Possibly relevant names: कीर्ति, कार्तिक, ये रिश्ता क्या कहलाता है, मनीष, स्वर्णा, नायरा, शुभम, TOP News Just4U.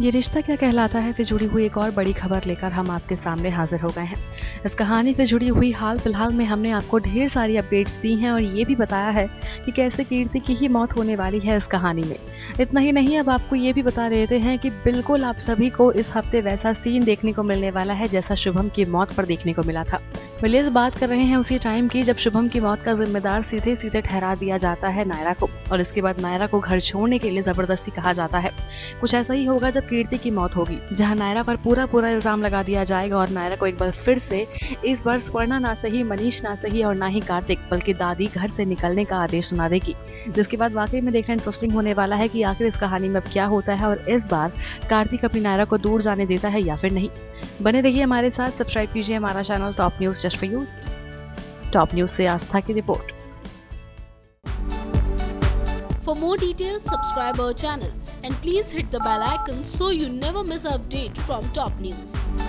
ये रिश्ता क्या कहलाता है से जुड़ी हुई एक और बड़ी खबर लेकर हम आपके सामने हाजिर हो गए हैं। इस कहानी से जुड़ी हुई हाल फिलहाल में हमने आपको ढेर सारी अपडेट्स दी हैं और ये भी बताया है कि कैसे कीर्ति की ही मौत होने वाली है इस कहानी में। इतना ही नहीं, अब आपको ये भी बता देते हैं कि बिल्कुल आप सभी को इस हफ्ते वैसा सीन देखने को मिलने वाला है जैसा शुभम की मौत पर देखने को मिला था। मिलेज बात कर रहे हैं उसी टाइम की जब शुभम की मौत का जिम्मेदार सीधे सीधे ठहरा दिया जाता है नायरा को और इसके बाद नायरा को घर छोड़ने के लिए जबरदस्ती कहा जाता है। कुछ ऐसा ही होगा जब कीर्ति की मौत होगी, जहां नायरा पर पूरा इल्जाम लगा दिया जाएगा और नायरा को एक बार फिर से, इस बार स्वर्णा ना सही, मनीष ना सही और ना ही कार्तिक, बल्कि दादी घर से निकलने का आदेश सुना देगी। जिसके बाद वाकई में देखना इंटरेस्टिंग होने वाला है कि आखिर इस कहानी में अब क्या होता है और इस बार कार्तिक अपनी नायरा को दूर जाने देता है या फिर नहीं। बने रहिए हमारे साथ, सब्सक्राइब कीजिए हमारा channel top news just for you. Top news से आस्था की रिपोर्ट। For more details subscribe our channel and please hit the bell icon so you never miss update from top news.